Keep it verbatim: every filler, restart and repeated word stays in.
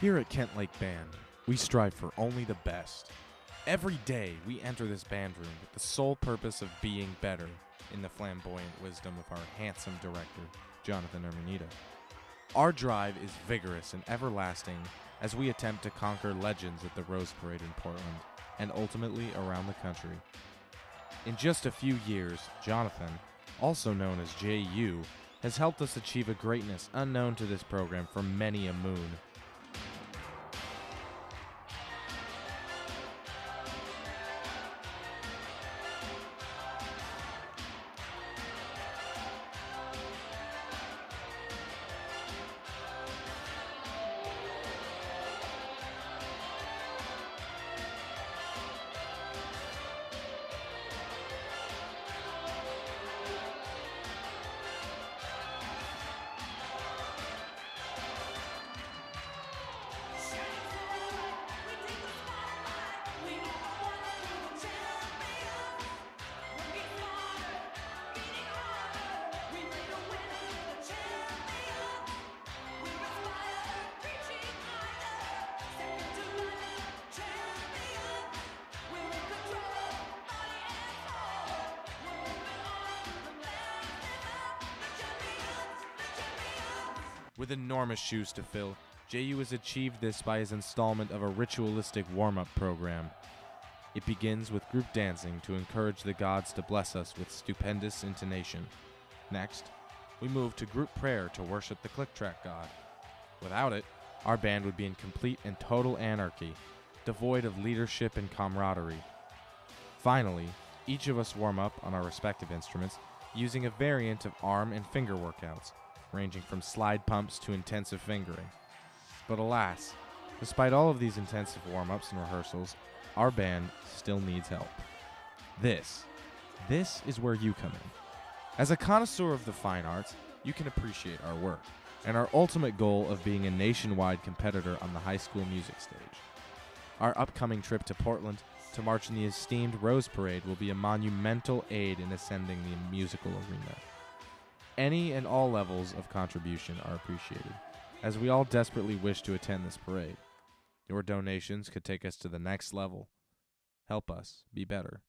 Here at Kent Lake Band, we strive for only the best. Every day, we enter this band room with the sole purpose of being better, in the flamboyant wisdom of our handsome director, Jonathan Ermenita. Our drive is vigorous and everlasting as we attempt to conquer legends at the Rose Parade in Portland, and ultimately around the country. In just a few years, Jonathan, also known as J U, has helped us achieve a greatness unknown to this program for many a moon. With enormous shoes to fill, J U has achieved this by his installment of a ritualistic warm-up program. It begins with group dancing to encourage the gods to bless us with stupendous intonation. Next, we move to group prayer to worship the click-track god. Without it, our band would be in complete and total anarchy, devoid of leadership and camaraderie. Finally, each of us warm up on our respective instruments using a variant of arm and finger workouts, ranging from slide pumps to intensive fingering. But alas, despite all of these intensive warm-ups and rehearsals, our band still needs help. This, this is where you come in. As a connoisseur of the fine arts, you can appreciate our work and our ultimate goal of being a nationwide competitor on the high school music stage. Our upcoming trip to Portland to march in the esteemed Rose Parade will be a monumental aid in ascending the musical arena. Any and all levels of contribution are appreciated, as we all desperately wish to attend this parade. Your donations could take us to the next level. Help us be better.